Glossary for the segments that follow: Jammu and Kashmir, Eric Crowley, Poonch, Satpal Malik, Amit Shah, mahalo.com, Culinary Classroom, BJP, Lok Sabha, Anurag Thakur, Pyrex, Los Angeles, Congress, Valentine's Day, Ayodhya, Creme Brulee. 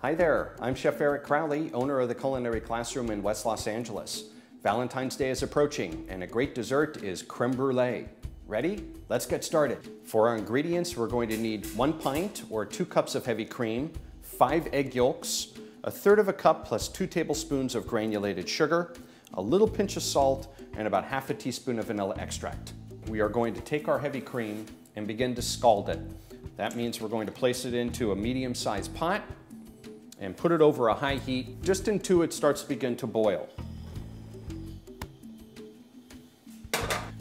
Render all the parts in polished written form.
Hi there, I'm Chef Eric Crowley, owner of the Culinary Classroom in West Los Angeles. Valentine's Day is approaching and a great dessert is creme brulee. Ready? Let's get started. For our ingredients, we're going to need 1 pint or 2 cups of heavy cream, 5 egg yolks, 1/3 cup plus 2 tablespoons of granulated sugar, a little pinch of salt, and about 1/2 teaspoon of vanilla extract. We are going to take our heavy cream and begin to scald it. That means we're going to place it into a medium-sized pot and put it over a high heat just until it starts to begin to boil.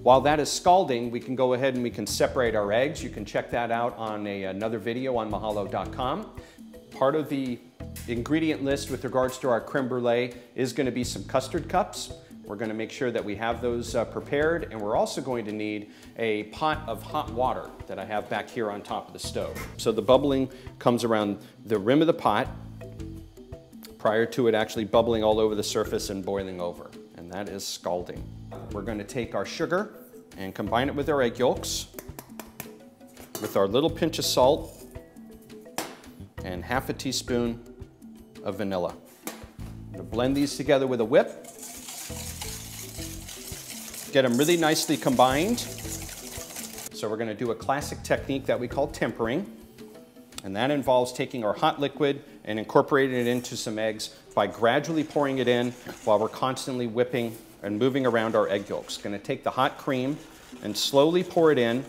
While that is scalding, we can go ahead and we can separate our eggs. You can check that out on another video on mahalo.com. Part of the ingredient list with regards to our creme brulee is going to be some custard cups. We're going to make sure that we have those prepared, and we're also going to need a pot of hot water that I have back here on top of the stove. So the bubbling comes around the rim of the pot prior to it actually bubbling all over the surface and boiling over, and that is scalding. We're going to take our sugar and combine it with our egg yolks with our little pinch of salt and 1/2 teaspoon of vanilla. I'm going to blend these together with a whip. Get them really nicely combined. So we're going to do a classic technique that we call tempering, and that involves taking our hot liquid and incorporating it into some eggs by gradually pouring it in while we're constantly whipping and moving around our egg yolks. Going to take the hot cream and slowly pour it in.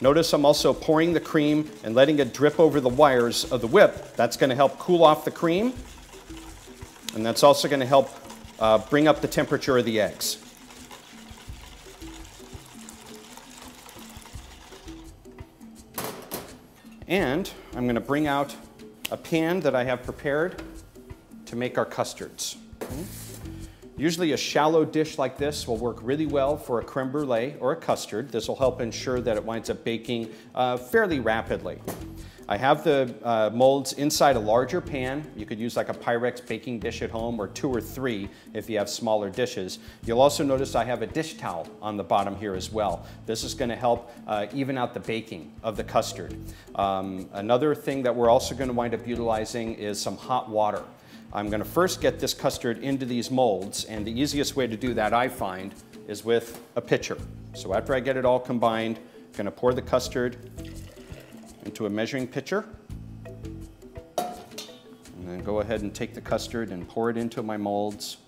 Notice I'm also pouring the cream and letting it drip over the wires of the whip. That's going to help cool off the cream, and that's also going to help bring up the temperature of the eggs. And I'm going to bring out a pan that I have prepared to make our custards. Okay. Usually a shallow dish like this will work really well for a creme brulee or a custard. This will help ensure that it winds up baking fairly rapidly. I have the molds inside a larger pan. You could use like a Pyrex baking dish at home, or 2 or 3 if you have smaller dishes. You'll also notice I have a dish towel on the bottom here as well. This is going to help even out the baking of the custard. Another thing that we're also going to wind up utilizing is some hot water. I'm going to first get this custard into these molds, and the easiest way to do that, I find, is with a pitcher. So after I get it all combined, I'm going to pour the custard into a measuring pitcher, and then go ahead and take the custard and pour it into my molds.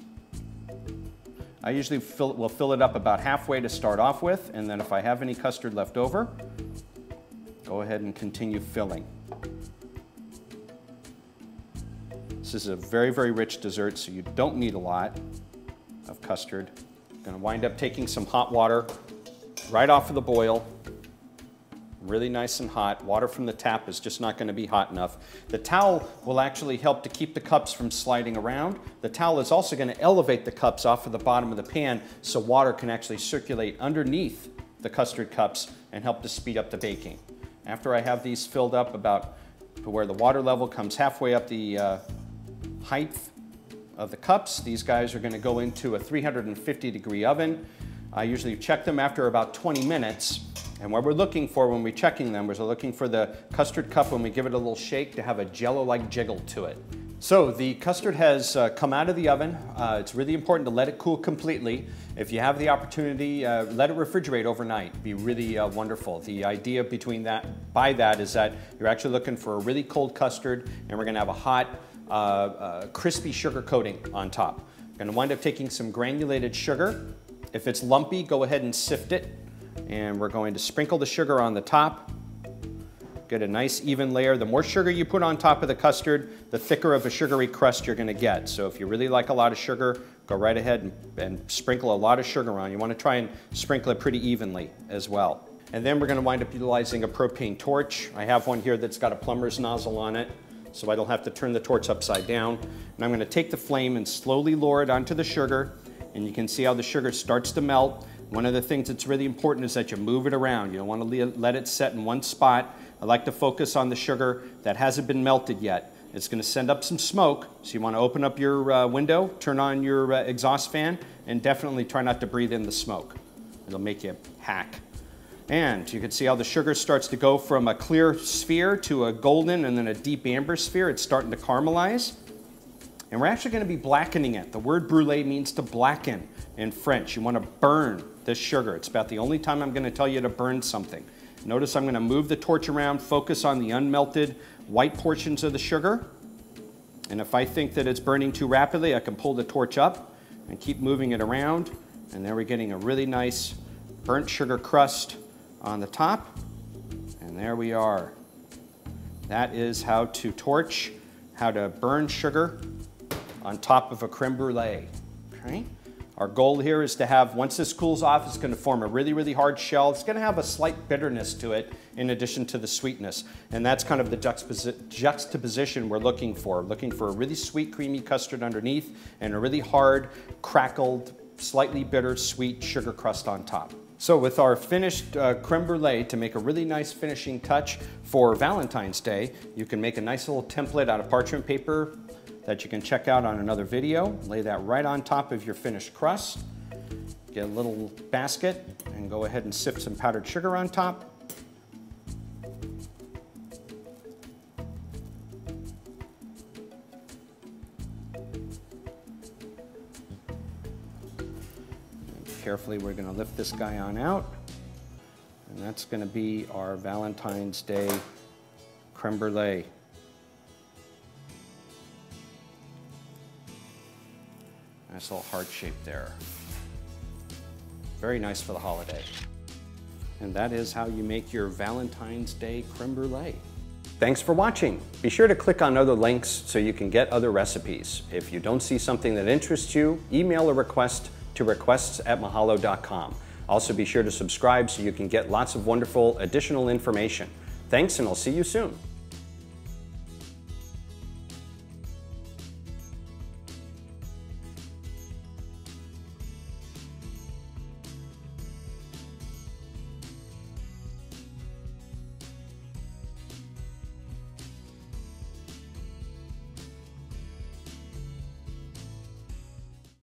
I usually will fill it up about halfway to start off with, and then if I have any custard left over, go ahead and continue filling. This is a very, very rich dessert, so you don't need a lot of custard. I'm going to wind up taking some hot water right off of the boil. Really nice and hot. Water from the tap is just not going to be hot enough. The towel will actually help to keep the cups from sliding around. The towel is also going to elevate the cups off of the bottom of the pan, so water can actually circulate underneath the custard cups and help to speed up the baking. After I have these filled up about to where the water level comes halfway up the height of the cups, these guys are going to go into a 350-degree oven. I usually check them after about 20 minutes. And what we're looking for when we're checking them is we're looking for the custard cup, when we give it a little shake, to have a jello-like jiggle to it. So the custard has come out of the oven. It's really important to let it cool completely. If you have the opportunity, let it refrigerate overnight. Be really wonderful. The idea by that is that you're actually looking for a really cold custard, and we're going to have a hot, crispy sugar coating on top. We're going to wind up taking some granulated sugar. If it's lumpy, go ahead and sift it. And we're going to sprinkle the sugar on the top. Get a nice even layer. The more sugar you put on top of the custard, the thicker of a sugary crust you're gonna get. So if you really like a lot of sugar, go right ahead and sprinkle a lot of sugar on. You wanna try and sprinkle it pretty evenly as well. And then we're gonna wind up utilizing a propane torch. I have one here that's got a plumber's nozzle on it, so I don't have to turn the torch upside down. And I'm gonna take the flame and slowly lower it onto the sugar, and you can see how the sugar starts to melt. One of the things that's really important is that you move it around. You don't want to let it set in one spot. I like to focus on the sugar that hasn't been melted yet. It's going to send up some smoke, so you want to open up your window, turn on your exhaust fan, and definitely try not to breathe in the smoke. It'll make you hack. And you can see how the sugar starts to go from a clear sphere to a golden and then a deep amber sphere. It's starting to caramelize. And we're actually going to be blackening it. The word brulee means to blacken in French. You want to burn this sugar. It's about the only time I'm going to tell you to burn something. Notice I'm going to move the torch around, focus on the unmelted white portions of the sugar. And if I think that it's burning too rapidly, I can pull the torch up and keep moving it around. And there we're getting a really nice burnt sugar crust on the top. And there we are. That is how to torch, how to burn sugar on top of a creme brulee. Okay? Our goal here is to have, once this cools off, it's going to form a really, really hard shell. It's going to have a slight bitterness to it in addition to the sweetness. And that's kind of the juxtaposition we're looking for. Looking for a really sweet, creamy custard underneath and a really hard, crackled, slightly bitter, sweet sugar crust on top. So with our finished creme brulee, to make a really nice finishing touch for Valentine's Day, you can make a nice little template out of parchment paper that you can check out on another video. Lay that right on top of your finished crust. Get a little basket and go ahead and sip some powdered sugar on top. Carefully, we're going to lift this guy on out, and that's going to be our Valentine's Day creme brulee. Nice little heart shape there. Very nice for the holiday. And that is how you make your Valentine's Day creme brulee. Thanks for watching. Be sure to click on other links so you can get other recipes. If you don't see something that interests you, email a request to requests@mahalo.com. Also be sure to subscribe so you can get lots of wonderful additional information. Thanks, and I'll see you soon.